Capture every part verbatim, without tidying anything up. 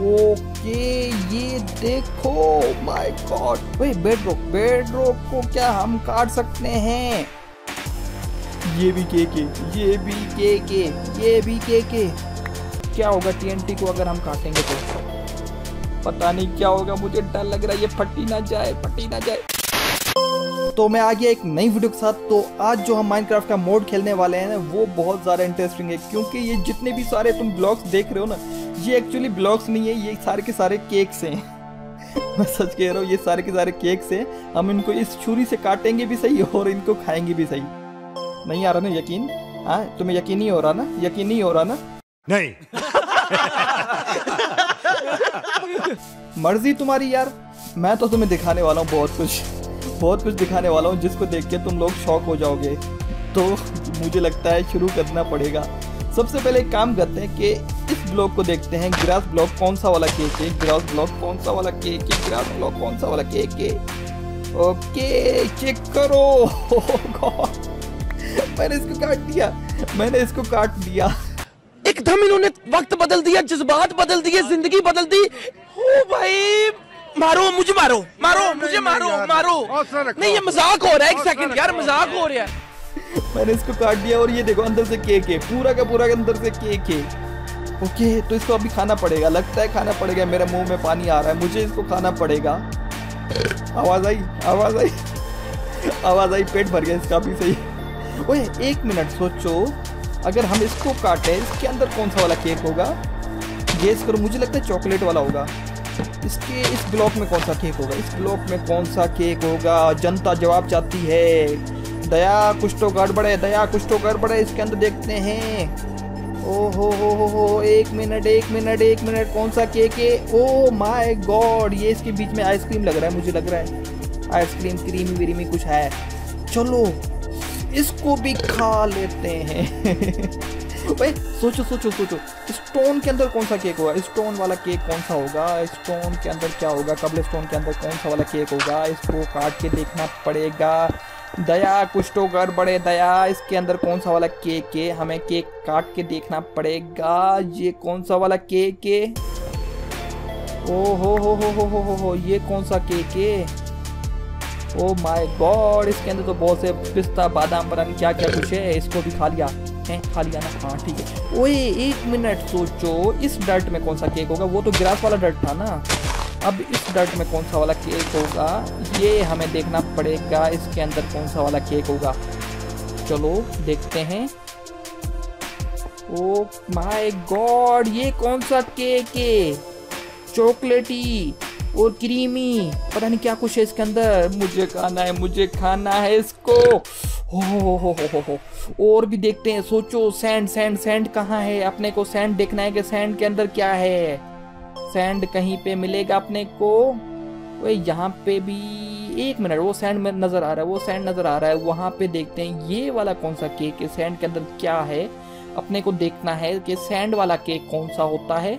Okay ये देखो my God, भाई बेडरॉक, बेडरॉक को क्या हम काट सकते हैं? ये भी केके, ये भी केके, ये भी केके। क्या होगा टीएनटी को अगर हम काटेंगे तो? पता नहीं क्या होगा, मुझे डर लग रहा है ये फटी ना जाए, फटी ना जाए। तो मैं आ गया एक नई वीडियो के साथ। तो आज जो हम माइनक्राफ्ट का मोड खेलने वाले हैं वो बहुत ज़्यादा इंटरेस्टिंग है, क्योंकि ये जितने भी सारे तुम ब्लॉक्स देख रहे हो ना, ये एक्चुअली ब्लॉक्स नहीं है, ये सारे के सारे केक्स हैं। मैं सच कह रहा हूँ, ये सारे के सारे केक्स हैं। हम इनको इस छुरी से काटेंगे भी सही और इनको खाएंगे भी सही। नहीं आ रहा ना यकीन? हाँ, तुम्हें यकीन नहीं हो रहा ना? यकीन नहीं हो रहा ना? नहीं। मर्जी तुम्हारी यार, मैं तो तुम्हें दिखाने वाला हूँ बहुत कुछ, बहुत कुछ दिखाने वाला हूँ जिसको देख के तुम लोग शॉक हो जाओगे। तो मुझे लगता है शुरू करना पड़ेगा। सबसे पहले एक काम करते हैं कि इस ब्लॉक को देखते हैं, ग्रास ब्लॉक कौन सा वाला केक है, ग्रास ब्लॉक कौन सा वाला केक है, ग्रास ब्लॉक कौन सा वाला केक है। ओके चेक करो। ओह गॉड, मैंने इसको काट दिया, मैंने इसको काट दिया। एकदम इन्होंने वक्त बदल दिया, जज्बात बदल दिए, जिंदगी बदल दी। ओ भाई मारो मुझे, मारो मारो मुझे, मारो मारो। नहीं ये मजाक हो रहा है, एक सेकंड यार, मजाक हो रहा है। मैंने इसको काट दिया और ये देखो अंदर से केक है, पूरा का पूरा अंदर से केक है। ओके तो इसको अभी खाना पड़ेगा, लगता है खाना पड़ेगा। मेरे मुंह में पानी आ रहा है, मुझे इसको खाना पड़ेगा। आवाज आई, आवाज आई, आवाज आई, पेट भर गया इसका भी सही। ओए एक मिनट सोचो, अगर हम इसको काटें इसके अंदर कौन सा वाला केक होगा? गेस करो, मुझे लगता है चॉकलेट वाला होगा। इसके इस ब्लॉक में कौन सा केक होगा? इस ब्लॉक में कौन सा केक होगा? जनता जवाब चाहती है। दया कुछ तो गड़बड़ है, दया कुछ तो गड़बड़ है। इसके अंदर देखते हैं। ओहो हो हो हो, एक मिनट एक मिनट एक मिनट, कौन सा केक है? ओह माय गॉड, ये इसके बीच में आइसक्रीम लग रहा है, मुझे लग रहा है आइसक्रीम क्रीमी व्रीमी कुछ है। चलो इसको भी खा लेते हैं। भाई सोचो सोचो सोचो, स्टोन के अंदर कौन सा केक होगा? स्टोन वाला केक कौन सा होगा? स्टोन के अंदर क्या होगा? कबल स्टोन के अंदर कौन सा वाला केक होगा? इसको काट के देखना पड़ेगा। दया कुछ तो गड़बड़े, दया इसके अंदर कौन सा वाला केक है? हमें केक काट के देखना पड़ेगा। ये कौन सा वाला केक है? ओ हो हो हो हो हो हो, ये कौन सा केक है? ओ माय गॉड, इसके अंदर तो बहुत से पिस्ता बादाम बदाम क्या क्या कुछ है। इसको भी खा लिया है, खा लिया ना? हाँ ठीक है। ओए एक मिनट सोचो, इस डर्ट में कौन सा केक होगा? वो तो ग्रास वाला डर्ट था ना, अब इस डर्ट में कौन सा वाला केक होगा? ये हमें देखना पड़ेगा, इसके अंदर कौन सा वाला केक होगा। चलो देखते हैं। ओ माय गॉड, ये कौन सा केक है? चॉकलेटी और क्रीमी, पता नहीं क्या कुछ है इसके अंदर। मुझे खाना है, मुझे खाना है इसको। हो हो हो हो हो, और भी देखते हैं। सोचो, सैंड सैंड सैंड कहाँ है? अपने को सैंड देखना है कि सैंड के अंदर क्या है। सैंड कहीं पे मिलेगा अपने को। वे यहाँ पे भी एक मिनट, वो सैंड में नज़र आ रहा है, वो सैंड नज़र आ रहा है। वहाँ पे देखते हैं ये वाला कौन सा केक है, सैंड के अंदर क्या है। अपने को देखना है कि सैंड वाला केक कौन सा होता है।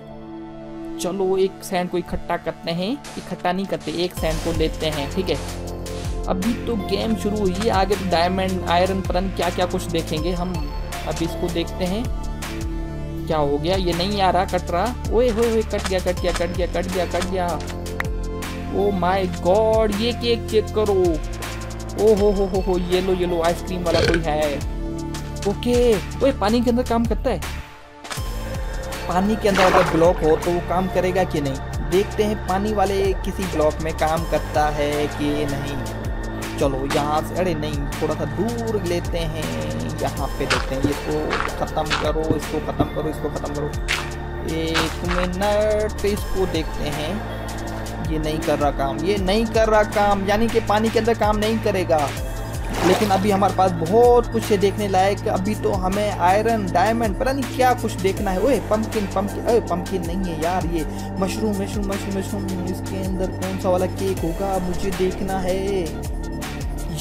चलो एक सैंड को इकट्ठा करते हैं, इकट्ठा नहीं करते, एक सैंड को लेते हैं। ठीक है, अभी तो गेम शुरू हुई है, आगे तो डायमंड आयरन परन क्या क्या कुछ देखेंगे हम। अभी इसको देखते हैं, क्या हो गया? ये नहीं आ रहा, कट रहा। ओए होए होए, कट गया कट गया कट गया कट गया कट गया। ओ माय गॉड, ये केक चेक करो। ओ हो हो हो हो, ये लो ये लो, आइसक्रीम वाला कोई है। ओके, ओए पानी के अंदर काम करता है। पानी के अंदर अगर ब्लॉक हो तो वो काम करेगा कि नहीं, देखते हैं पानी वाले किसी ब्लॉक में काम करता है कि नहीं। चलो यहाँ से, अरे नहीं, थोड़ा सा दूर लेते हैं। यहाँ पे देखते हैं, इसको ख़त्म करो, इसको ख़त्म करो, इसको ख़त्म करो। एक मिनट, इसको देखते हैं। ये नहीं कर रहा काम, ये नहीं कर रहा काम, यानी कि पानी के अंदर काम नहीं करेगा। लेकिन अभी हमारे पास बहुत कुछ है देखने लायक। अभी तो हमें आयरन डायमंड पता नहीं क्या कुछ देखना है। ओए पम्पकिन पम्पकिन, अरे पम्पकिन नहीं है यार, ये मशरूम मशरूम मशरूम मशरूम। इसके अंदर कौन सा वाला केक होगा? मुझे देखना है।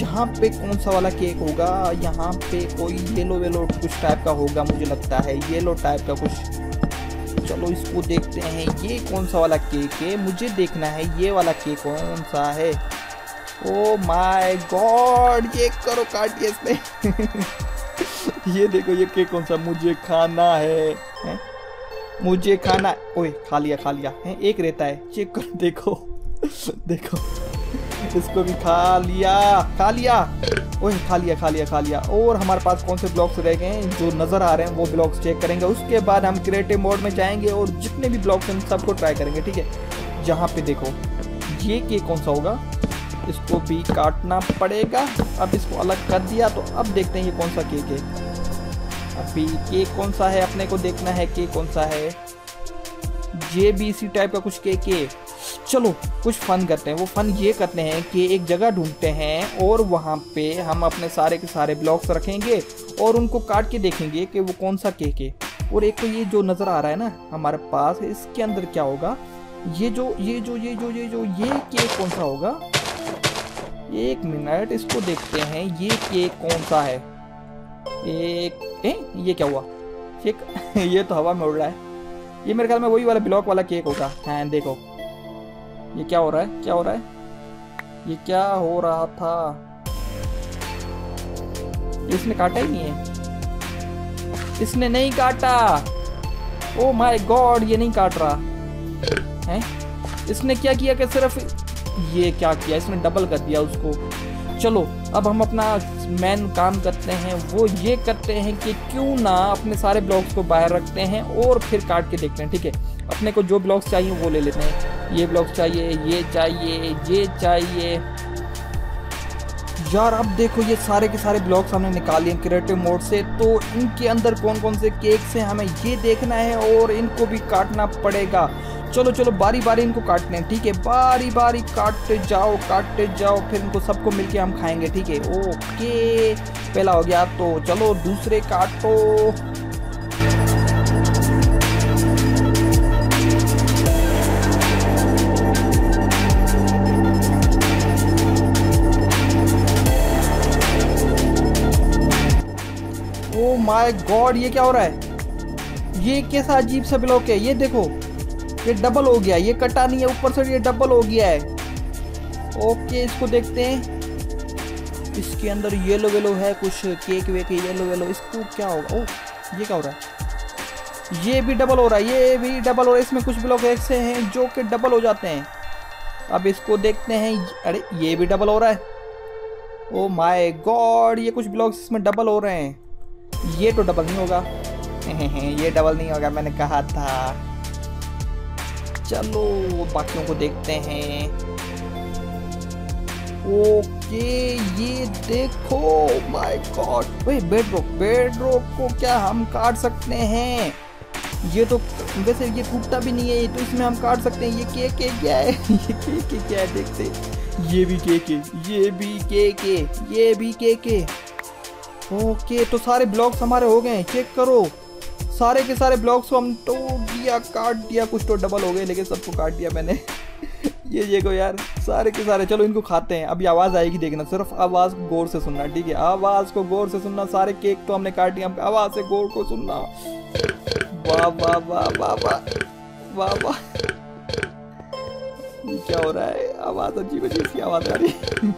यहाँ पे कौन सा वाला केक होगा? यहाँ पे कोई येलो वेलो कुछ टाइप का होगा, मुझे लगता है येलो टाइप का कुछ। चलो इसको देखते हैं, ये कौन सा वाला केक है? मुझे देखना है ये वाला केक कौन सा है। ओ माय गॉड, ये करो, काट दिया इसने। ये देखो ये केक कौन सा, मुझे खाना है, है? मुझे खाना। ओए खा लिया खा लिया है, एक रहता है, चेक करो। देखो देखो इसको भी खा लिया खा लिया ओए खा लिया खा लिया खा लिया। और हमारे पास कौन से ब्लॉक्स रह गए हैं जो नज़र आ रहे हैं वो ब्लॉक्स चेक करेंगे। उसके बाद हम क्रिएटिव मोड में जाएंगे और जितने भी ब्लॉक्स हैं सबको ट्राई करेंगे, ठीक है। जहाँ पे देखो ये के कौन सा होगा, इसको भी काटना पड़ेगा। अब इसको अलग कर दिया तो अब देखते हैं ये कौन सा केक है। अभी केक कौन सा है अपने को देखना है, केक कौन सा है। ये भी इसी टाइप का कुछ केक है। चलो कुछ फन करते हैं। वो फन ये करते हैं कि एक जगह ढूंढते हैं और वहाँ पे हम अपने सारे के सारे ब्लॉक्स रखेंगे और उनको काट के देखेंगे कि वो कौन सा केक है। और एक तो ये जो नज़र आ रहा है ना हमारे पास, इसके अंदर क्या होगा, ये जो ये जो ये जो ये जो ये केक कौन सा होगा। एक मिनट इसको देखते हैं ये केक कौन सा है। एक ए? ये क्या हुआ, ये ये तो हवा में उड़ रहा है। ये मेरे ख्याल में वही वाला ब्लॉक वाला केक होगा। हाँ देखो ये क्या हो रहा है क्या हो रहा है ये क्या हो रहा था, इसने काटा ही नहीं है, इसने नहीं काटा। ओ माय गॉड ये नहीं काट रहा है। इसने क्या किया कि सिर्फ ये क्या किया, इसने डबल कर दिया उसको। चलो अब हम अपना मेन काम करते हैं, वो ये करते हैं कि क्यों ना अपने सारे ब्लॉक्स को बाहर रखते हैं और फिर काट के देखते हैं, ठीक है। अपने को जो ब्लॉक्स चाहिए वो ले लेते हैं। ये ब्लॉक्स चाहिए, ये चाहिए, ये चाहिए। यार अब देखो ये सारे के सारे ब्लॉक्स हमने निकाले हैं क्रिएटिव मोड से, तो इनके अंदर कौन कौन से केक्स हैं हमें ये देखना है और इनको भी काटना पड़ेगा। चलो चलो बारी बारी इनको काटने हैं, ठीक है। बारी बारी काटते जाओ काटते जाओ, फिर इनको सबको मिलके हम खाएंगे, ठीक है। ओके पहला हो गया, तो चलो दूसरे काटो। ओ माय गॉड ये क्या हो रहा है, ये कैसा अजीब सा ब्लॉक है। ये देखो ये डबल हो गया, ये कटा नहीं है ऊपर से, ये डबल हो गया है। ओके इसको देखते हैं, इसके अंदर येलो वेलो है कुछ, केक वेक येलो वेलो। इसको क्या होगा, ओह ये क्या हो रहा है, ये भी डबल हो रहा है, ये भी डबल हो रहा है। इसमें कुछ ब्लॉक ऐसे हैं जो कि डबल हो जाते हैं। अब इसको देखते हैं, अरे ये भी डबल हो रहा है। ओ माय गॉड ये कुछ ब्लॉक्स इसमें डबल हो रहे हैं। ये तो डबल नहीं होगा, ये डबल नहीं होगा मैंने कहा था। चलो बाकियों को देखते हैं। ओके ये देखो माय गॉड, वे बेडरॉक बेडरॉक को क्या हम काट सकते हैं। ये तो वैसे ये टूटता भी नहीं है, ये तो इसमें हम काट सकते हैं। ये केक के क्या है, ये केक के क्या है देखते। ये भी केक है, ये भी केक है, ये भी केक है। ओके तो सारे ब्लॉक्स हमारे हो गए, चेक करो सारे के सारे ब्लॉक्स को हम तोड़ दिया काट दिया। कुछ तो डबल हो गए लेकिन सबको काट दिया मैंने। ये ये को यार सारे के सारे। चलो इनको खाते हैं, अभी आवाज़ आएगी देखना, सिर्फ आवाज़ को गौर से सुनना, ठीक है। आवाज़ को गौर से सुनना। सारे केक तो हमने काट दिया, आवाज़ से गौर को सुनना। वाह वाह वाह वाह वाह वाह वाह, ये क्या हो रहा है, आवाज़ अजीब अजीब सी आवाज़ आ रही है।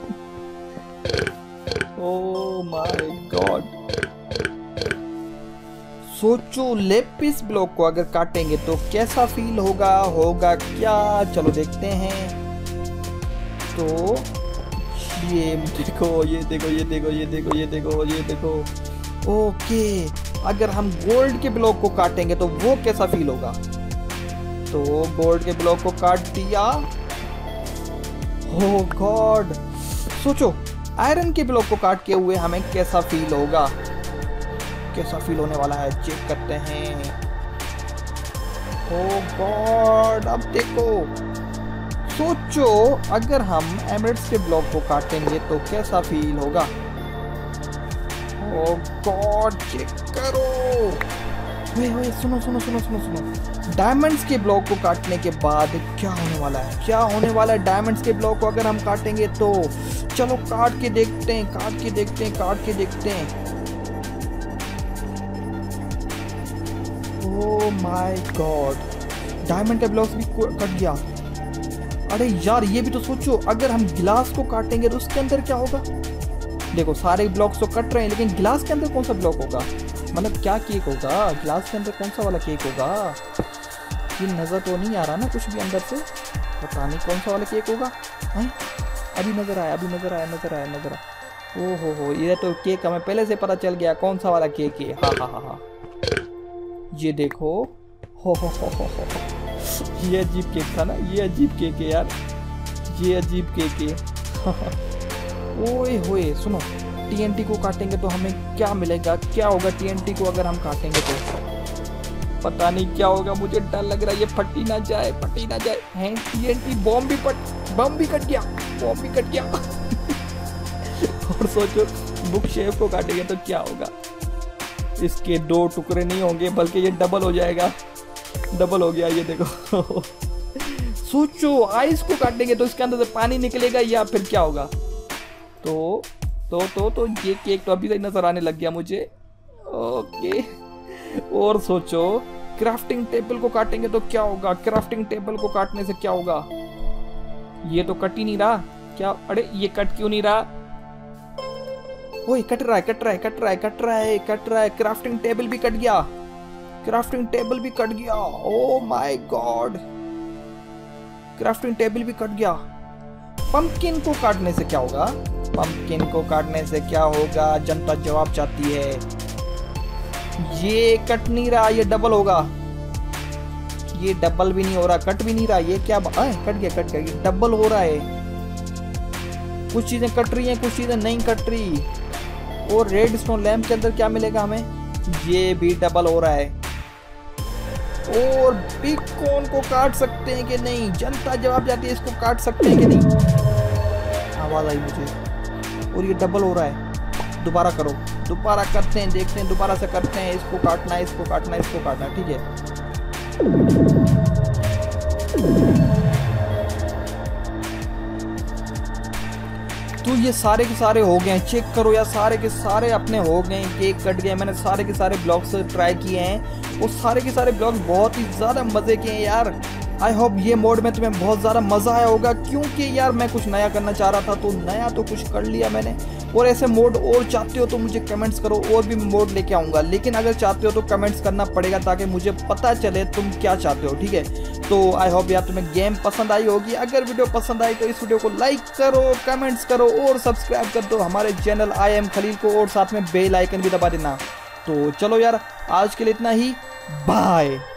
ओ माय गॉड सोचो लेपिस ब्लॉक को अगर काटेंगे तो कैसा फील होगा होगा क्या, चलो देखते हैं। तो ये देखो ये देखो ये देखो ये देखो ये देखो ये देखो। ओके अगर हम गोल्ड के ब्लॉक को काटेंगे तो वो कैसा फील होगा। तो गोल्ड के ब्लॉक को काट दिया। ओह गॉड सोचो आयरन के ब्लॉक को काट के हुए हमें कैसा फील होगा, कैसा फील होने वाला है, चेक करते हैं। ओह गॉड अब देखो सोचो अगर हम एमरेट्स के ब्लॉक को काटेंगे तो कैसा फील होगा। ओह गॉड चेक करो। वे वे सुनो सुनो सुनो सुनो सुनो डायमंड्स के ब्लॉक को काटने के बाद क्या होने वाला है, क्या होने वाला है डायमंड्स के ब्लॉक को अगर हम काटेंगे तो। चलो काट के देखते हैं काट के देखते हैं काट के देखते हैं। ओह माय गॉड डायमंड का ब्लॉक्स भी कट गया। अरे यार ये भी तो सोचो अगर हम गिलास को काटेंगे तो उसके अंदर क्या होगा। देखो सारे ब्लॉक्स तो कट रहे हैं लेकिन गिलास के अंदर कौन सा ब्लॉक होगा, मतलब क्या केक होगा, गिलास के अंदर कौन सा वाला केक होगा। ये नज़र तो नहीं आ रहा ना कुछ भी अंदर से, पता नहीं कौन सा वाला केक होगा। हाँ अभी नज़र आया, अभी नज़र आया, नज़र आया, नज़र आया। ओ हो हो, ये तो केक हमें पहले से पता चल गया कौन सा वाला केक है। हाँ हाँ हाँ हाँ ये देखो, हो हो हो हो हो, ये अजीब केक था ना, ये अजीब केक है यार, ये अजीब केक है। ओए होए सुनो, टीएनटी को काटेंगे तो हमें क्या मिलेगा, क्या होगा टीएनटी को अगर हम काटेंगे तो? पता नहीं क्या होगा, मुझे डर लग रहा है ये फटी ना जाए, फटी ना जाए। हैं टीएनटी बॉम्ब भी फट, बम भी कट गया, बॉम्ब भी कट गया। और सोचो बुक शेफ को काटेंगे तो क्या होगा, इसके दो टुकड़े नहीं होंगे बल्कि ये डबल हो जाएगा। डबल हो गया ये देखो। सोचो आइस को काटेंगे तो इसके अंदर से पानी निकलेगा या फिर क्या होगा। तो तो तो तो ये केक तो अभी तक नजर आने लग गया मुझे, ओके। और सोचो क्राफ्टिंग टेबल को काटेंगे तो क्या होगा, क्राफ्टिंग टेबल को काटने से क्या होगा। ये तो कट ही नहीं रहा क्या, अरे ये कट क्यों नहीं रहा? ओए कट रहा है, कट रहा है, कट रहा है, कट रहा है, कट रहा है। क्राफ्टिंग टेबल भी कट गया, क्राफ्टिंग टेबल भी कट गया। Oh my god, crafting table भी कट गया। पंपकिन को काटने से क्या होगा, पंपकिन को काटने से क्या होगा, जनता जवाब चाहती है। ये कट नहीं रहा, ये डबल होगा, ये डबल भी नहीं हो रहा, कट भी नहीं रहा, ये क्या बात है, कट गया कट गया, ये डबल हो रहा है। कुछ चीजें कट रही हैं, कुछ चीजें नहीं कट रही। और रेड स्नो लैम्प के अंदर क्या मिलेगा हमें, ये भी डबल हो रहा है। और बिग कॉन को काट सकते हैं कि नहीं, जनता जवाब जाती है, इसको काट सकते हैं कि नहीं। आवाज आई मुझे, और ये डबल हो रहा है। दोबारा करो, दोबारा करते हैं, देखते हैं, दोबारा से करते हैं। इसको काटना है, इसको काटना है, इसको काटना है, ठीक है। तो ये सारे के सारे हो गए, चेक करो यार, सारे के सारे अपने हो गए, केक कट गए। मैंने सारे के सारे ब्लॉक्स ट्राई किए हैं और सारे के सारे ब्लॉक्स बहुत ही ज़्यादा मज़े के हैं यार। आई होप ये मोड में तुम्हें बहुत ज़्यादा मज़ा आया होगा, क्योंकि यार मैं कुछ नया करना चाह रहा था तो नया तो कुछ कर लिया मैंने। और ऐसे मोड और चाहते हो तो मुझे कमेंट्स करो, और भी मोड लेके आऊँगा, लेकिन अगर चाहते हो तो कमेंट्स करना पड़ेगा ताकि मुझे पता चले तुम क्या चाहते हो, ठीक है। तो आई होप यार तुम्हें गेम पसंद आई होगी। अगर वीडियो पसंद आई तो इस वीडियो को लाइक करो, कमेंट्स करो और सब्सक्राइब कर दो हमारे चैनल आई एम खलील को, और साथ में बेल आइकन भी दबा देना। तो चलो यार आज के लिए इतना ही, बाय।